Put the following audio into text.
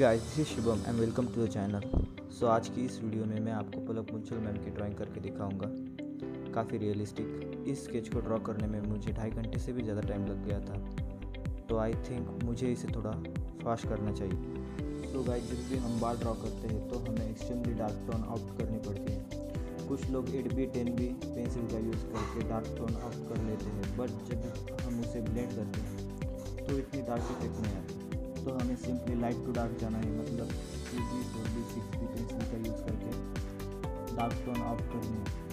Guys, this is Shubham and welcome to the channel. So आज की इस वीडियो में मैं आपको पलक मुच्छल मैम की ड्राइंग करके दिखाऊंगा। काफ़ी रियलिस्टिक इस स्केच को ड्रॉ करने में मुझे 2.5 घंटे से भी ज़्यादा टाइम लग गया था, तो आई थिंक मुझे इसे थोड़ा फास्ट करना चाहिए। सो गाइस, जब भी हम बार ड्रॉ करते हैं तो हमें एक्सट्रीमली डार्क टोन आउट करनी पड़ती है। कुछ लोग 8B 10B पेंसिल का यूज़ करके डार्क टोन आउट कर लेते हैं, बट जब हम उसे ब्लेंड करते हैं तो इतनी डार्क इफेक्ट नहीं आती। तो हमें सिंपली लाइट टू डार्क जाना है, मतलब 2B 4B 6B पेंसिल का यूज़ करके डार्क टोन ऑफ करनी है।